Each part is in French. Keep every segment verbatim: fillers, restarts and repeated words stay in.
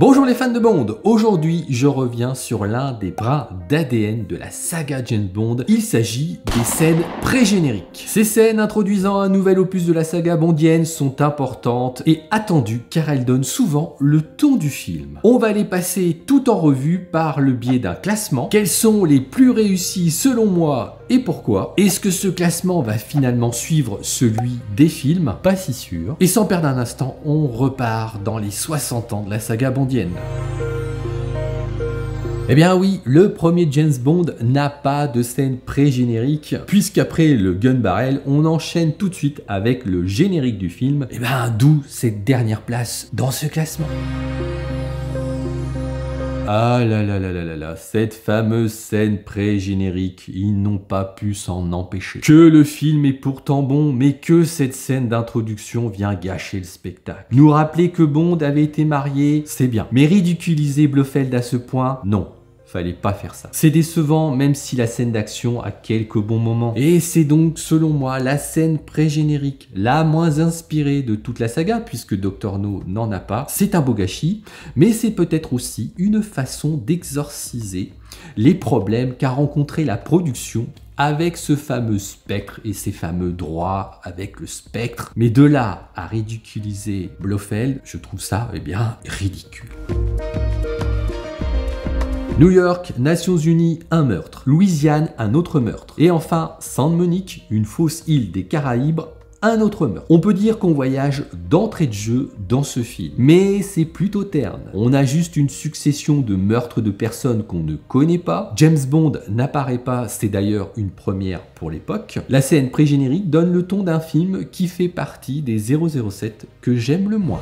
Bonjour les fans de Bond, aujourd'hui je reviens sur l'un des brins d'A D N de la saga James Bond, il s'agit des scènes pré-génériques. Ces scènes introduisant un nouvel opus de la saga bondienne sont importantes et attendues car elles donnent souvent le ton du film. On va les passer tout en revue par le biais d'un classement. Quelles sont les plus réussies selon moi ? Et pourquoi? Est-ce que ce classement va finalement suivre celui des films? Pas si sûr. Et sans perdre un instant, on repart dans les soixante ans de la saga bondienne. Eh bien oui, le premier James Bond n'a pas de scène pré-générique, puisqu'après le gun barrel, on enchaîne tout de suite avec le générique du film. Et ben d'où cette dernière place dans ce classement. Ah là là là là là là, cette fameuse scène pré-générique, ils n'ont pas pu s'en empêcher. Que le film est pourtant bon, mais que cette scène d'introduction vient gâcher le spectacle. Nous rappeler que Bond avait été marié, c'est bien. Mais ridiculiser Blofeld à ce point, non. Fallait pas faire ça. C'est décevant même si la scène d'action a quelques bons moments. Et c'est donc selon moi la scène pré-générique la moins inspirée de toute la saga puisque docteur No n'en a pas. C'est un beau gâchis, mais c'est peut-être aussi une façon d'exorciser les problèmes qu'a rencontré la production avec ce fameux Spectre et ses fameux droits avec le Spectre. Mais de là à ridiculiser Blofeld, je trouve ça eh bien ridicule. New York, Nations Unies, un meurtre. Louisiane, un autre meurtre. Et enfin, San Monique, une fausse île des Caraïbes, un autre meurtre. On peut dire qu'on voyage d'entrée de jeu dans ce film, mais c'est plutôt terne. On a juste une succession de meurtres de personnes qu'on ne connaît pas. James Bond n'apparaît pas, c'est d'ailleurs une première pour l'époque. La scène pré-générique donne le ton d'un film qui fait partie des zéro zéro sept que j'aime le moins.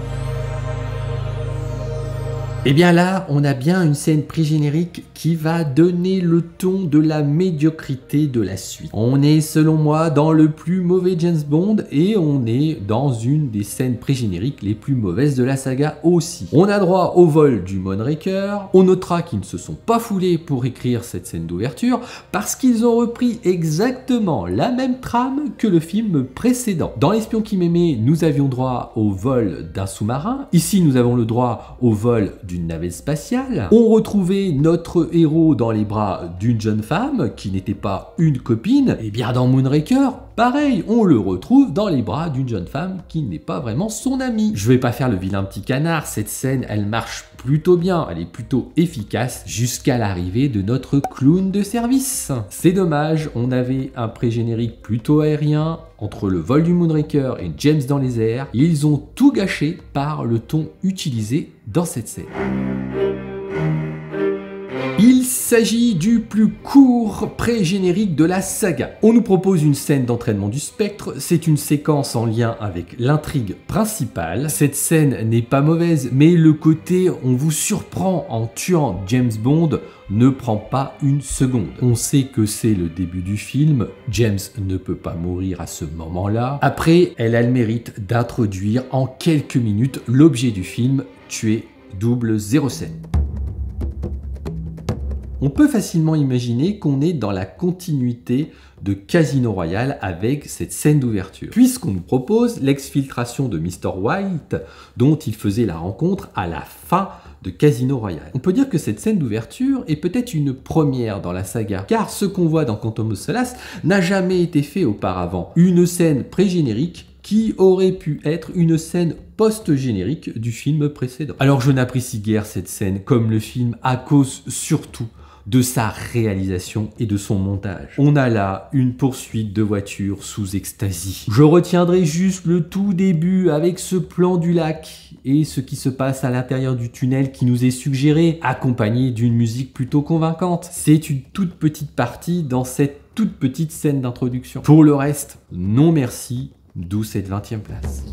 Et bien là, on a bien une scène pré-générique qui va donner le ton de la médiocrité de la suite. On est selon moi dans le plus mauvais James Bond et on est dans une des scènes pré-génériques les plus mauvaises de la saga aussi. On a droit au vol du Moonraker. On notera qu'ils ne se sont pas foulés pour écrire cette scène d'ouverture parce qu'ils ont repris exactement la même trame que le film précédent. Dans L'espion qui m'aimait, nous avions droit au vol d'un sous-marin. Ici, nous avons le droit au vol d'une navette spatiale. On retrouvait notre héros dans les bras d'une jeune femme qui n'était pas une copine. Et bien dans Moonraker, pareil, on le retrouve dans les bras d'une jeune femme qui n'est pas vraiment son amie. Je vais pas faire le vilain petit canard, cette scène elle marche plutôt bien, elle est plutôt efficace jusqu'à l'arrivée de notre clown de service. C'est dommage, on avait un pré-générique plutôt aérien entre le vol du Moonraker et James dans les airs. Ils ont tout gâché par le ton utilisé dans cette scène. Il s'agit du plus court pré-générique de la saga. On nous propose une scène d'entraînement du Spectre, c'est une séquence en lien avec l'intrigue principale. Cette scène n'est pas mauvaise, mais le côté on vous surprend en tuant James Bond ne prend pas une seconde. On sait que c'est le début du film, James ne peut pas mourir à ce moment-là. Après, elle a le mérite d'introduire en quelques minutes l'objet du film, tuer double zéro sept. On peut facilement imaginer qu'on est dans la continuité de Casino Royale avec cette scène d'ouverture, puisqu'on nous propose l'exfiltration de mister White dont il faisait la rencontre à la fin de Casino Royale. On peut dire que cette scène d'ouverture est peut-être une première dans la saga, car ce qu'on voit dans Quantum of Solace n'a jamais été fait auparavant. Une scène pré-générique qui aurait pu être une scène post-générique du film précédent. Alors je n'apprécie guère cette scène comme le film à cause surtout de sa réalisation et de son montage. On a là une poursuite de voiture sous extasie. Je retiendrai juste le tout début avec ce plan du lac et ce qui se passe à l'intérieur du tunnel qui nous est suggéré, accompagné d'une musique plutôt convaincante. C'est une toute petite partie dans cette toute petite scène d'introduction. Pour le reste, non merci, d'où cette vingtième place.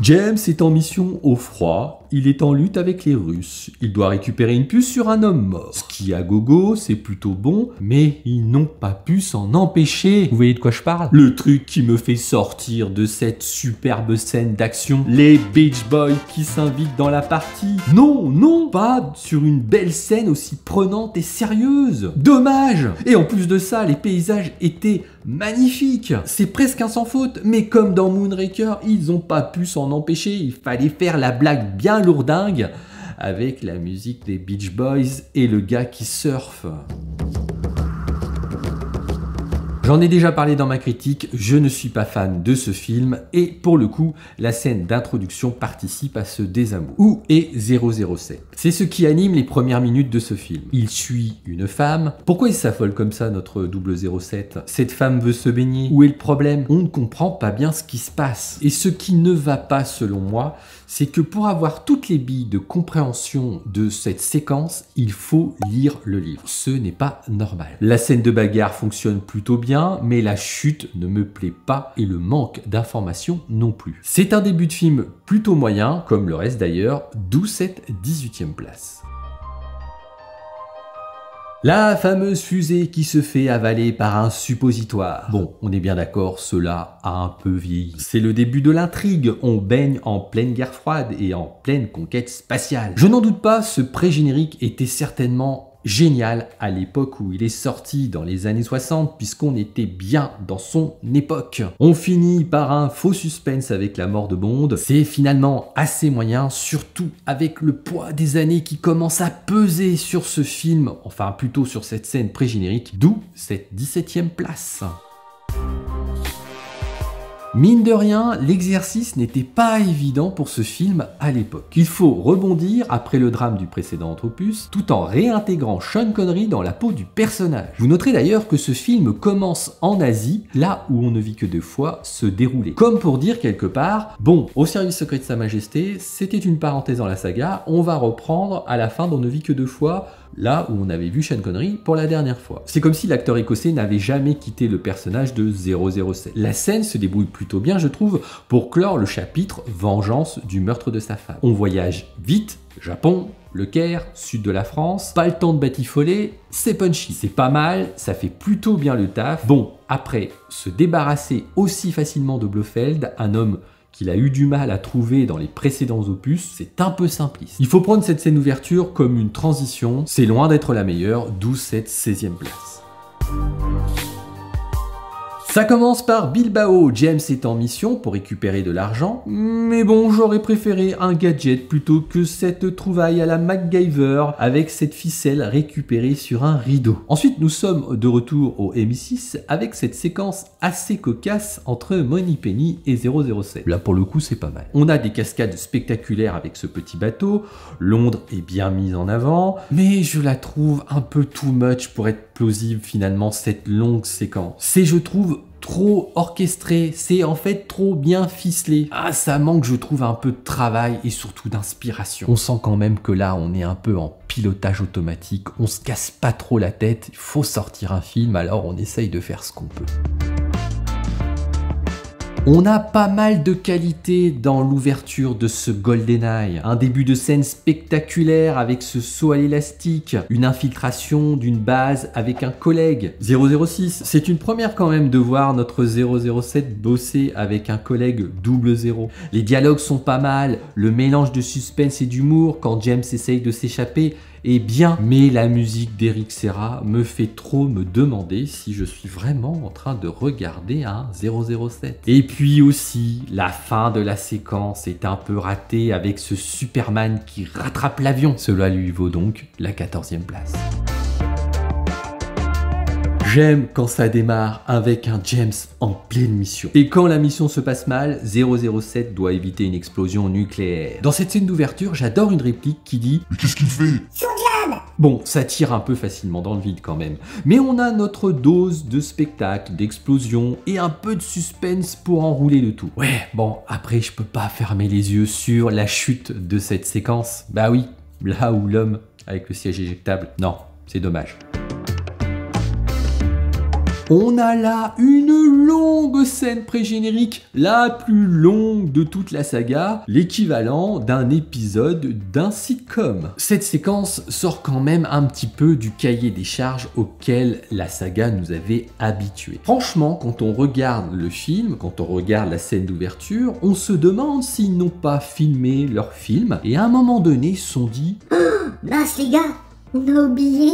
James est en mission au froid, il est en lutte avec les Russes. Il doit récupérer une puce sur un homme mort. Ce qui à gogo, c'est plutôt bon, mais ils n'ont pas pu s'en empêcher. Vous voyez de quoi je parle? Le truc qui me fait sortir de cette superbe scène d'action, les Beach Boys qui s'invitent dans la partie. Non, non, pas sur une belle scène aussi prenante et sérieuse. Dommage! Et en plus de ça, les paysages étaient magnifiques. C'est presque un sans faute, mais comme dans Moonraker, ils n'ont pas pu s'en empêcher. Il fallait faire la blague bien lourdingue avec la musique des Beach Boys et le gars qui surfe. J'en ai déjà parlé dans ma critique, je ne suis pas fan de ce film et pour le coup, la scène d'introduction participe à ce désamour. Où est zéro zéro sept? C'est ce qui anime les premières minutes de ce film. Il suit une femme. Pourquoi il s'affole comme ça, notre double zéro sept? Cette femme veut se baigner. Où est le problème? On ne comprend pas bien ce qui se passe. Et ce qui ne va pas selon moi, c'est que pour avoir toutes les billes de compréhension de cette séquence, il faut lire le livre. Ce n'est pas normal. La scène de bagarre fonctionne plutôt bien, mais la chute ne me plaît pas et le manque d'informations non plus. C'est un début de film plutôt moyen, comme le reste d'ailleurs, d'où cette dix-huitième place. La fameuse fusée qui se fait avaler par un suppositoire. Bon, on est bien d'accord, cela a un peu vieilli. C'est le début de l'intrigue, on baigne en pleine guerre froide et en pleine conquête spatiale. Je n'en doute pas, ce pré-générique était certainement génial à l'époque où il est sorti, dans les années soixante, puisqu'on était bien dans son époque. On finit par un faux suspense avec la mort de Bond. C'est finalement assez moyen, surtout avec le poids des années qui commence à peser sur ce film, enfin plutôt sur cette scène pré-générique, d'où cette dix-septième place. Mine de rien, l'exercice n'était pas évident pour ce film à l'époque. Il faut rebondir après le drame du précédent opus, tout en réintégrant Sean Connery dans la peau du personnage. Vous noterez d'ailleurs que ce film commence en Asie, là où on ne vit que deux fois se dérouler. Comme pour dire quelque part, bon, au service secret de Sa Majesté, c'était une parenthèse dans la saga, on va reprendre à la fin d'On ne vit que deux fois, là où on avait vu Sean Connery pour la dernière fois. C'est comme si l'acteur écossais n'avait jamais quitté le personnage de zéro zéro sept. La scène se débrouille plutôt bien, je trouve, pour clore le chapitre vengeance du meurtre de sa femme. On voyage vite, Japon, le Caire, sud de la France, pas le temps de batifoler, c'est punchy. C'est pas mal, ça fait plutôt bien le taf. Bon, après, se débarrasser aussi facilement de Blofeld, un homme qu'il a eu du mal à trouver dans les précédents opus, c'est un peu simpliste. Il faut prendre cette scène d'ouverture comme une transition, c'est loin d'être la meilleure, d'où cette seizième place. Ça commence par Bilbao, James est en mission pour récupérer de l'argent, mais bon, j'aurais préféré un gadget plutôt que cette trouvaille à la MacGyver avec cette ficelle récupérée sur un rideau. Ensuite, nous sommes de retour au M I six avec cette séquence assez cocasse entre Moneypenny et zéro zéro sept. Là, pour le coup, c'est pas mal. On a des cascades spectaculaires avec ce petit bateau, Londres est bien mise en avant, mais je la trouve un peu too much pour être plausible finalement cette longue séquence. C'est, je trouve, trop orchestré, c'est en fait trop bien ficelé. Ah, ça manque, je trouve, un peu de travail et surtout d'inspiration. On sent quand même que là, on est un peu en pilotage automatique, on se casse pas trop la tête, il faut sortir un film, alors on essaye de faire ce qu'on peut. On a pas mal de qualité dans l'ouverture de ce GoldenEye. Un début de scène spectaculaire avec ce saut à l'élastique, une infiltration d'une base avec un collègue. zéro zéro six, c'est une première quand même de voir notre zéro zéro sept bosser avec un collègue double zéro. Les dialogues sont pas mal, le mélange de suspense et d'humour quand James essaye de s'échapper, et bien, mais la musique d'Eric Serra me fait trop me demander si je suis vraiment en train de regarder un zéro zéro sept. Et puis aussi, la fin de la séquence est un peu ratée avec ce Superman qui rattrape l'avion. Cela lui vaut donc la quatorzième place. J'aime quand ça démarre avec un James en pleine mission. Et quand la mission se passe mal, zéro zéro sept doit éviter une explosion nucléaire. Dans cette scène d'ouverture, j'adore une réplique qui dit « Mais qu'est-ce qu'il fait ?» Bon, ça tire un peu facilement dans le vide quand même. Mais on a notre dose de spectacle, d'explosion et un peu de suspense pour enrouler le tout. Ouais, bon, après je peux pas fermer les yeux sur la chute de cette séquence. Bah oui, là où l'homme avec le siège éjectable. Non, c'est dommage. on a là une longue scène pré-générique, la plus longue de toute la saga, l'équivalent d'un épisode d'un sitcom. Cette séquence sort quand même un petit peu du cahier des charges auquel la saga nous avait habitués. Franchement, quand on regarde le film, quand on regarde la scène d'ouverture, on se demande s'ils n'ont pas filmé leur film et à un moment donné se sont dit « Oh, mince les gars, on a oublié !»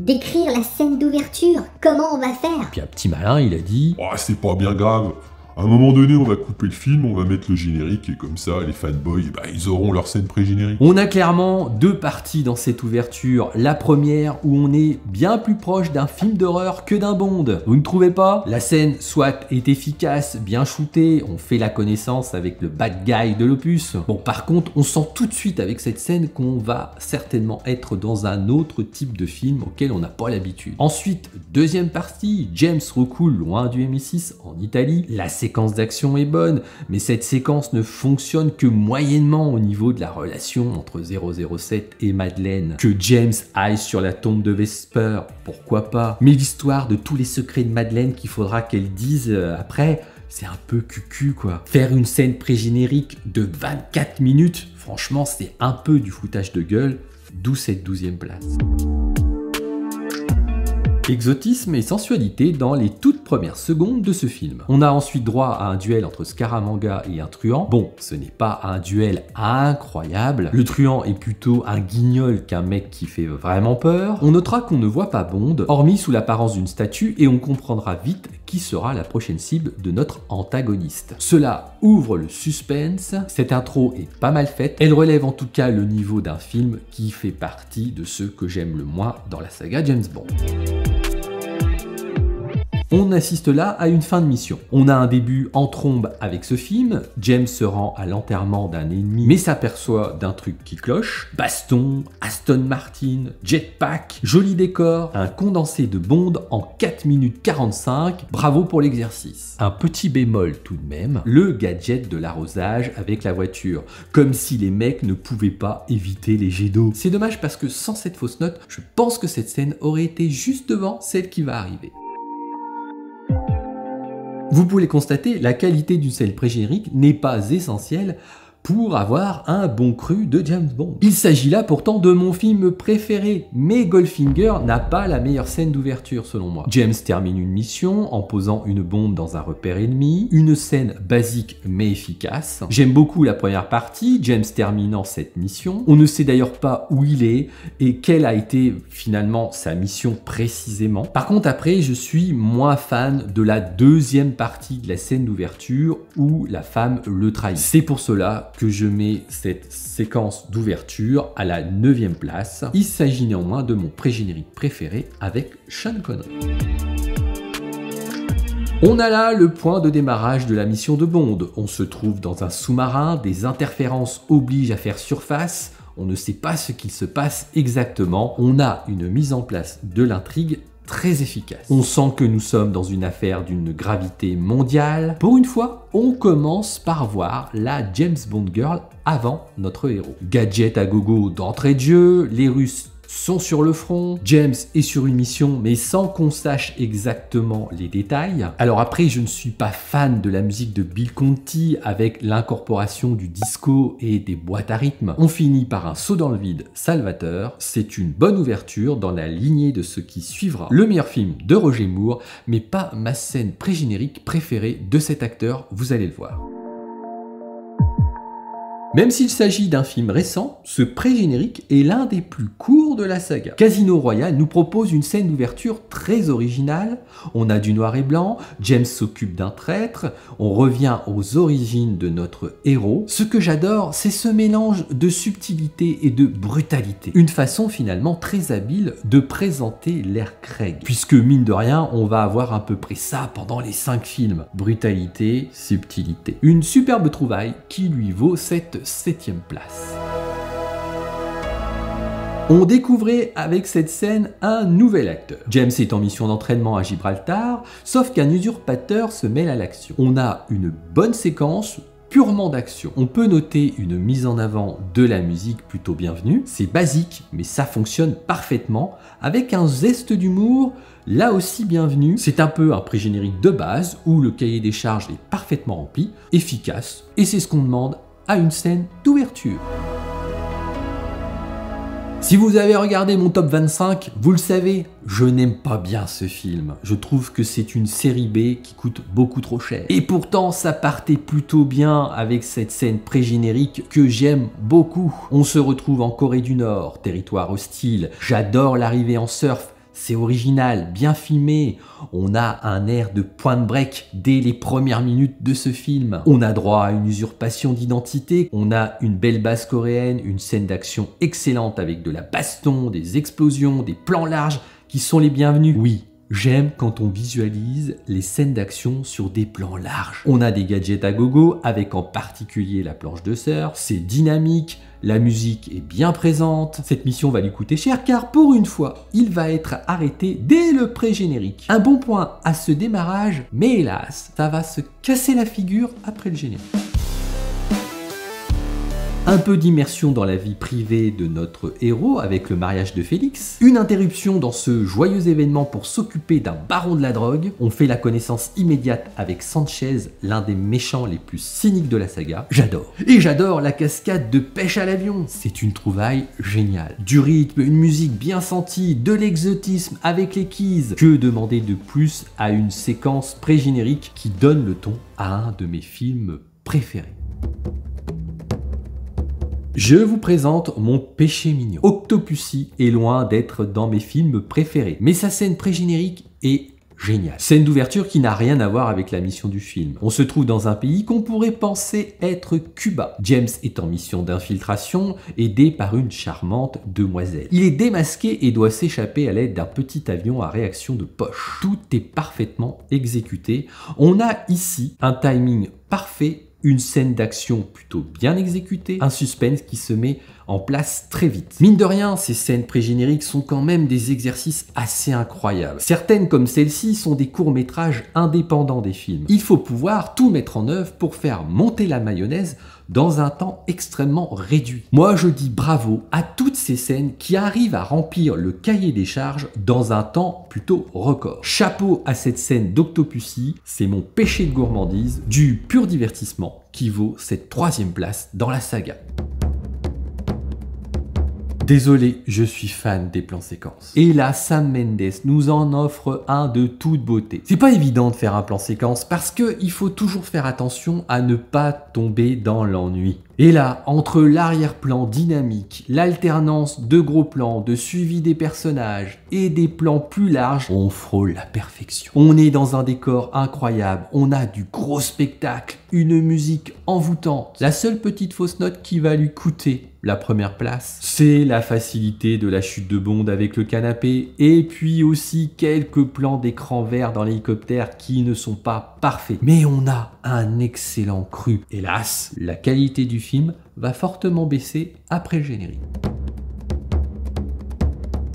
d'écrire la scène d'ouverture, comment on va faire? Puis un petit malin, il a dit « Oh, c'est pas bien grave, à un moment donné on va couper le film, on va mettre le générique et comme ça les fanboys, bah, ils auront leur scène pré-générique. » On a clairement deux parties dans cette ouverture, la première où on est bien plus proche d'un film d'horreur que d'un Bond. Vous ne trouvez pas? La scène soit est efficace, bien shootée, on fait la connaissance avec le bad guy de l'opus. Bon, par contre, on sent tout de suite avec cette scène qu'on va certainement être dans un autre type de film auquel on n'a pas l'habitude. Ensuite, deuxième partie, James recoule loin du M I six en Italie. La La séquence d'action est bonne, mais cette séquence ne fonctionne que moyennement au niveau de la relation entre zéro zéro sept et Madeleine. Que James aille sur la tombe de Vesper, pourquoi pas? Mais l'histoire de tous les secrets de Madeleine qu'il faudra qu'elle dise après, c'est un peu cucu quoi. Faire une scène pré-générique de vingt-quatre minutes, franchement c'est un peu du foutage de gueule, d'où cette douzième place. Exotisme et sensualité dans les toutes premières secondes de ce film. On a ensuite droit à un duel entre Scaramanga et un truand. Bon, ce n'est pas un duel incroyable. Le truand est plutôt un guignol qu'un mec qui fait vraiment peur. On notera qu'on ne voit pas Bond, hormis sous l'apparence d'une statue, et on comprendra vite qui sera la prochaine cible de notre antagoniste. Cela ouvre le suspense. Cette intro est pas mal faite. Elle relève en tout cas le niveau d'un film qui fait partie de ceux que j'aime le moins dans la saga James Bond. On assiste là à une fin de mission. On a un début en trombe avec ce film, James se rend à l'enterrement d'un ennemi mais s'aperçoit d'un truc qui cloche, baston, Aston Martin, jetpack, joli décor, un condensé de Bond en quatre minutes quarante-cinq, bravo pour l'exercice. Un petit bémol tout de même, le gadget de l'arrosage avec la voiture, comme si les mecs ne pouvaient pas éviter les jets d'eau. C'est dommage parce que sans cette fausse note, je pense que cette scène aurait été juste devant celle qui va arriver. Vous pouvez constater, la qualité du sel pré-générique n'est pas essentielle pour avoir un bon cru de James Bond. Il s'agit là pourtant de mon film préféré, mais Goldfinger n'a pas la meilleure scène d'ouverture selon moi. James termine une mission en posant une bombe dans un repère ennemi, une scène basique mais efficace. J'aime beaucoup la première partie, James terminant cette mission. On ne sait d'ailleurs pas où il est et quelle a été finalement sa mission précisément. Par contre après, je suis moins fan de la deuxième partie de la scène d'ouverture où la femme le trahit. C'est pour cela que je mets cette séquence d'ouverture à la neuvième place. Il s'agit néanmoins de mon pré-générique préféré avec Sean Connery. On a là le point de démarrage de la mission de Bond. On se trouve dans un sous-marin, des interférences obligent à faire surface, on ne sait pas ce qu'il se passe exactement, on a une mise en place de l'intrigue très efficace. On sent que nous sommes dans une affaire d'une gravité mondiale. Pour une fois, on commence par voir la James Bond Girl avant notre héros. Gadget à gogo d'entrée de jeu, les Russes sont sur le front, James est sur une mission mais sans qu'on sache exactement les détails. Alors après, je ne suis pas fan de la musique de Bill Conti avec l'incorporation du disco et des boîtes à rythme. On finit par un saut dans le vide salvateur, c'est une bonne ouverture dans la lignée de ce qui suivra. Le meilleur film de Roger Moore, mais pas ma scène pré-générique préférée de cet acteur, vous allez le voir. Même s'il s'agit d'un film récent, ce pré-générique est l'un des plus courts de la saga. Casino Royale nous propose une scène d'ouverture très originale. On a du noir et blanc, James s'occupe d'un traître, on revient aux origines de notre héros. Ce que j'adore, c'est ce mélange de subtilité et de brutalité. Une façon finalement très habile de présenter l'ère Craig. Puisque mine de rien, on va avoir à peu près ça pendant les cinq films. Brutalité, subtilité. Une superbe trouvaille qui lui vaut cette septième place. On découvrait avec cette scène un nouvel acteur. James est en mission d'entraînement à Gibraltar, sauf qu'un usurpateur se mêle à l'action. On a une bonne séquence purement d'action. On peut noter une mise en avant de la musique plutôt bienvenue. C'est basique, mais ça fonctionne parfaitement, avec un zeste d'humour là aussi bienvenue. C'est un peu un pré-générique de base où le cahier des charges est parfaitement rempli, efficace, et c'est ce qu'on demande à une scène d'ouverture. Si vous avez regardé mon top vingt-cinq, vous le savez, je n'aime pas bien ce film. Je trouve que c'est une série B qui coûte beaucoup trop cher. Et pourtant, ça partait plutôt bien avec cette scène pré-générique que j'aime beaucoup. On se retrouve en Corée du Nord, territoire hostile. J'adore l'arrivée en surf. C'est original, bien filmé. On a un air de Point Break dès les premières minutes de ce film. On a droit à une usurpation d'identité, on a une belle base coréenne, une scène d'action excellente avec de la baston, des explosions, des plans larges qui sont les bienvenus. Oui, j'aime quand on visualise les scènes d'action sur des plans larges. On a des gadgets à gogo avec en particulier la planche de surf, c'est dynamique, la musique est bien présente. Cette mission va lui coûter cher car pour une fois, il va être arrêté dès le pré-générique. Un bon point à ce démarrage, mais hélas, ça va se casser la figure après le générique. Un peu d'immersion dans la vie privée de notre héros avec le mariage de Félix, une interruption dans ce joyeux événement pour s'occuper d'un baron de la drogue, on fait la connaissance immédiate avec Sanchez, l'un des méchants les plus cyniques de la saga, j'adore. Et j'adore la cascade de pêche à l'avion, c'est une trouvaille géniale. Du rythme, une musique bien sentie, de l'exotisme avec les keys, que demander de plus à une séquence pré-générique qui donne le ton à un de mes films préférés. Je vous présente mon péché mignon. Octopussy est loin d'être dans mes films préférés, mais sa scène pré-générique est géniale. Scène d'ouverture qui n'a rien à voir avec la mission du film. On se trouve dans un pays qu'on pourrait penser être Cuba. James est en mission d'infiltration, aidé par une charmante demoiselle. Il est démasqué et doit s'échapper à l'aide d'un petit avion à réaction de poche. Tout est parfaitement exécuté. On a ici un timing parfait, une scène d'action plutôt bien exécutée, un suspense qui se met en place très vite. Mine de rien, ces scènes pré-génériques sont quand même des exercices assez incroyables. Certaines comme celle-ci sont des courts-métrages indépendants des films. Il faut pouvoir tout mettre en œuvre pour faire monter la mayonnaise dans un temps extrêmement réduit. Moi, je dis bravo à toutes ces scènes qui arrivent à remplir le cahier des charges dans un temps plutôt record. Chapeau à cette scène d'Octopussy, c'est mon péché de gourmandise, du pur divertissement qui vaut cette troisième place dans la saga. Désolé, je suis fan des plans séquences. Et là, Sam Mendes nous en offre un de toute beauté. C'est pas évident de faire un plan séquence parce qu'il faut toujours faire attention à ne pas tomber dans l'ennui. Et là, entre l'arrière-plan dynamique, l'alternance de gros plans, de suivi des personnages et des plans plus larges, on frôle la perfection. On est dans un décor incroyable, on a du gros spectacle, une musique envoûtante. La seule petite fausse note qui va lui coûter la première place, c'est la facilité de la chute de Bond avec le canapé et puis aussi quelques plans d'écran vert dans l'hélicoptère qui ne sont pas parfaits. Mais on a un excellent cru. Hélas, la qualité du film va fortement baisser après le générique.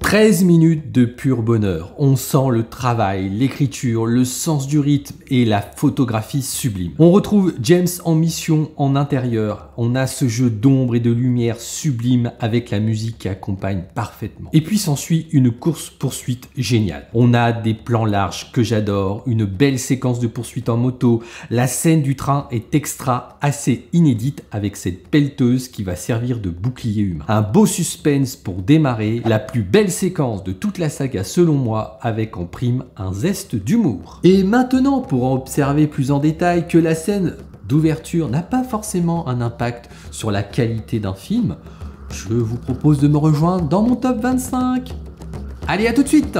treize minutes de pur bonheur, on sent le travail, l'écriture, le sens du rythme et la photographie sublime. On retrouve James en mission en intérieur, on a ce jeu d'ombre et de lumière sublime avec la musique qui accompagne parfaitement. Et puis s'ensuit une course-poursuite géniale. On a des plans larges que j'adore, une belle séquence de poursuite en moto, la scène du train est extra, assez inédite avec cette pelleteuse qui va servir de bouclier humain. Un beau suspense pour démarrer, la plus belle séquence de toute la saga selon moi, avec en prime un zeste d'humour. Et maintenant, pour observer plus en détail que la scène d'ouverture n'a pas forcément un impact sur la qualité d'un film, je vous propose de me rejoindre dans mon top vingt-cinq. Allez, à tout de suite!